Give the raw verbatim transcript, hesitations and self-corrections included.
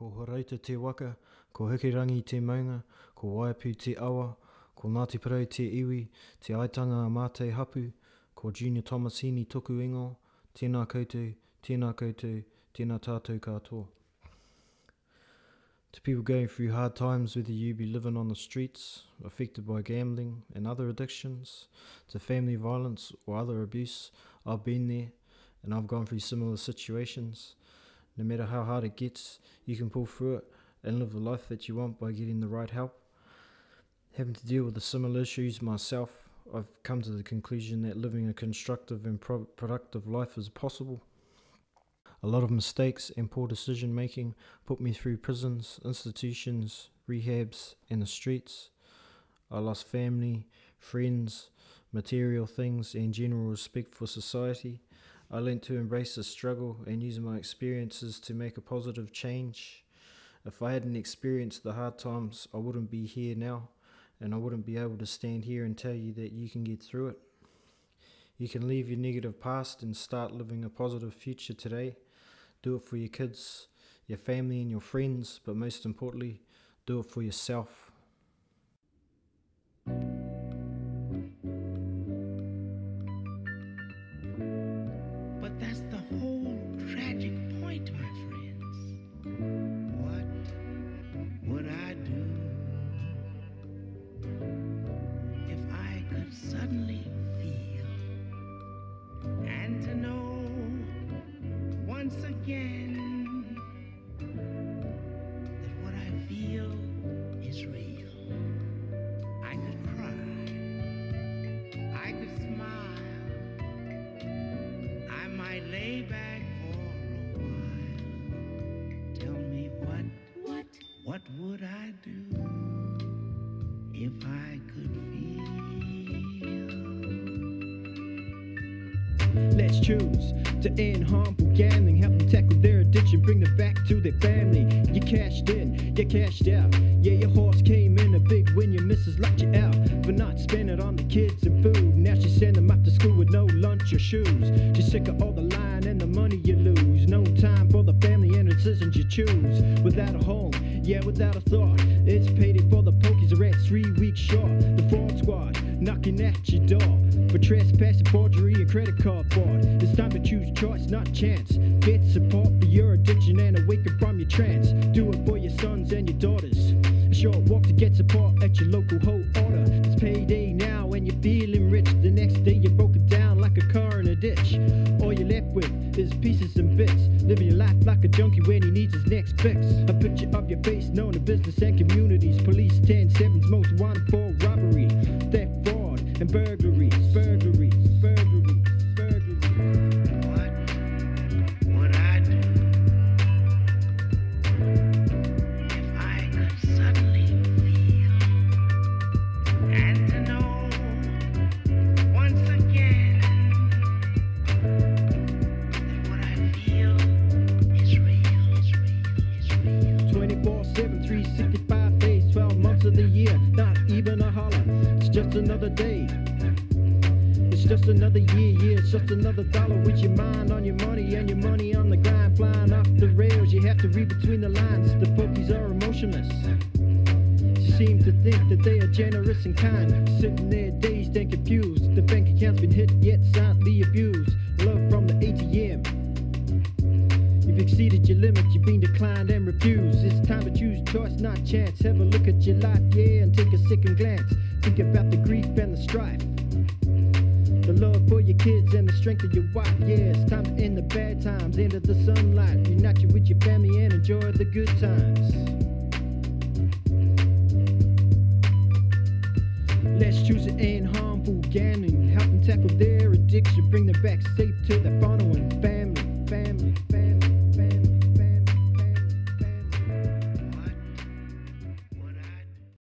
Ko horeita te waka, ko hikirangi te maunga, ko waipu te awa, ko Ngāti Porou te iwi, te aitanga a Mātai Hapu, ko Junior Tomasini toku ingo, tēnā koutou, tēnā koutou, tēnā tātou katoa. To people going through hard times, whether you be living on the streets, affected by gambling and other addictions, to family violence or other abuse, I've been there and I've gone through similar situations. No matter how hard it gets, you can pull through it and live the life that you want by getting the right help. Having to deal with the similar issues myself, I've come to the conclusion that living a constructive and pro productive life is possible. A lot of mistakes and poor decision making put me through prisons, institutions, rehabs and the streets. I lost family, friends, material things and general respect for society. I learned to embrace the struggle and use my experiences to make a positive change. If I hadn't experienced the hard times, I wouldn't be here now, and I wouldn't be able to stand here and tell you that you can get through it. You can leave your negative past and start living a positive future today. Do it for your kids, your family and your friends, but most importantly, do it for yourself. Suddenly feel and to know once again that what I feel is real. I could cry, I could smile, I might lay back for a while. Tell me what, what, what would I do if I could feel? Let's choose to end harmful gambling, help them tackle their addiction, bring them back to their family. You cashed in, you cashed out, yeah, your horse came in a big win, your missus locked you out for not spending on the kids and food. Now she send them off to school with no lunch or shoes. She's sick of all the lying and the money you lose. No time for the family and the decisions you choose. Without a home, yeah, without a thought, it's payday for the pokies are at three weeks short. The fraud squad knocking at your door for trespassing, forgery and credit card fraud. It's time to choose choice, not chance. Get support for your addiction and awaken from your trance. Do it for your sons and your daughters. A short walk to get support at your local whole order. It's payday now and you're feeling rich. The next day you're broken down like a car in a ditch. All you're left with is pieces and bits, living your life like a junkie when he needs his next fix. A picture of your face known to business and communities. Police ten seven's most wanted for robbery, theft, fraud and burglary. Burglary, burglary, burglary. Another day, it's just another year, yeah, it's just another dollar with your mind on your money and your money on the grind, flying off the rails. You have to read between the lines. The pokies are emotionless, she seems to think that they are generous and kind, sitting there dazed and confused. The bank account's been hit yet silently abused. Love from the A T M, you've exceeded your limit, you've been declined and refused. It's time to choose choice, not chance. Have a look at your life, yeah, and take a second glance. Think about the grief and the strife, the love for your kids and the strength of your wife. Yeah, it's time to end the bad times, end of the sunlight. Unite you with your family and enjoy the good times. Let's choose to end harmful gambling, help them tackle their addiction, bring them back safe to their funnel and family, family, family.